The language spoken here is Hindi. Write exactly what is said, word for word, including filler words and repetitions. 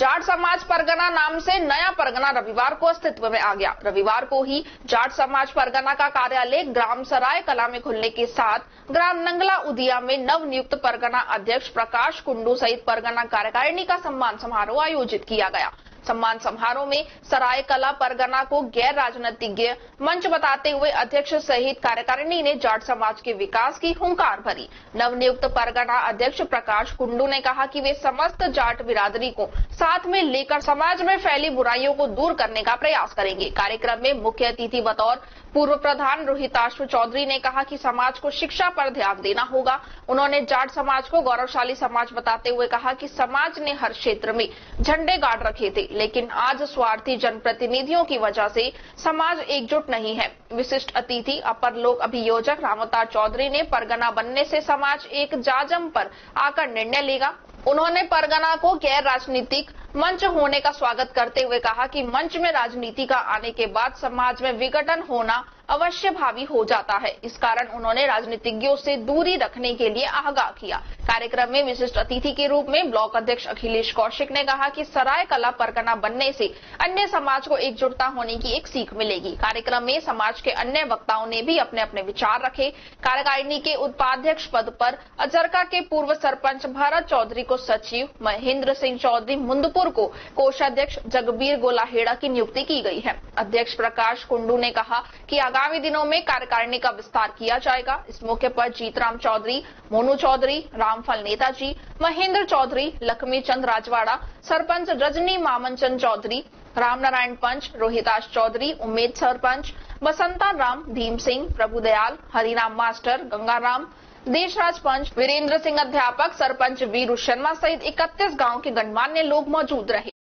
जाट समाज परगना नाम से नया परगना रविवार को अस्तित्व में आ गया। रविवार को ही जाट समाज परगना का कार्यालय ग्राम सराय कलां में खुलने के साथ ग्राम नंगला उदिया में नवनियुक्त परगना अध्यक्ष प्रकाश कुंडू सहित परगना कार्यकारिणी का सम्मान समारोह आयोजित किया गया। सम्मान समारोह में सराय कला परगना को गैर राजनीतिज्ञ मंच बताते हुए अध्यक्ष सहित कार्यकारिणी ने जाट समाज के विकास की हुंकार भरी। नवनियुक्त परगना अध्यक्ष प्रकाश कुंडू ने कहा कि वे समस्त जाट बिरादरी को साथ में लेकर समाज में फैली बुराइयों को दूर करने का प्रयास करेंगे। कार्यक्रम में मुख्य अतिथि बतौर पूर्व प्रधान रोहिताश चौधरी ने कहा कि समाज को शिक्षा पर ध्यान देना होगा। उन्होंने जाट समाज को गौरवशाली समाज बताते हुए कहा कि समाज ने हर क्षेत्र में झंडे गाड़ रखे थे, लेकिन आज स्वार्थी जनप्रतिनिधियों की वजह से समाज एकजुट नहीं है। विशिष्ट अतिथि अपर लोक अभियोजक राम अवतार चौधरी ने परगना बनने से समाज एक जाजम पर आकर निर्णय लेगा। उन्होंने परगना को गैर राजनीतिक मंच होने का स्वागत करते हुए कहा कि मंच में राजनीति का आने के बाद समाज में विघटन होना अवश्य भावी हो जाता है। इस कारण उन्होंने राजनीतिज्ञों से दूरी रखने के लिए आगाह किया। कार्यक्रम में विशिष्ट अतिथि के रूप में ब्लॉक अध्यक्ष अखिलेश कौशिक ने कहा कि सराय कला परगना बनने से अन्य समाज को एकजुटता होने की एक सीख मिलेगी। कार्यक्रम में समाज के अन्य वक्ताओं ने भी अपने अपने विचार रखे। कार्यकारिणी के उपाध्यक्ष पद पर अजरका के पूर्व सरपंच भरत चौधरी को सचिव, महेंद्र सिंह चौधरी मुंदपुर को कोषाध्यक्ष, जगबीर गोलाहेड़ा की नियुक्ति की गई है। अध्यक्ष प्रकाश कुंडू ने कहा कि आगामी दिनों में कार्यकारिणी का विस्तार किया जाएगा। इस मौके पर जीतराम चौधरी, मोनू चौधरी, रामफल नेताजी, महेंद्र चौधरी, लक्ष्मीचंद राजवाड़ा, सरपंच रजनी मामनचंद चौधरी, रामनारायण पंच, रोहिताश चौधरी, उम्मेद सरपंच, बसंताराम भीम सिंह, प्रभुदयाल, हरिनाम मास्टर, गंगाराम देशराज पंच, वीरेंद्र सिंह अध्यापक, सरपंच वीरू शर्मा सहित इकतीस गांव के गणमान्य लोग मौजूद रहे।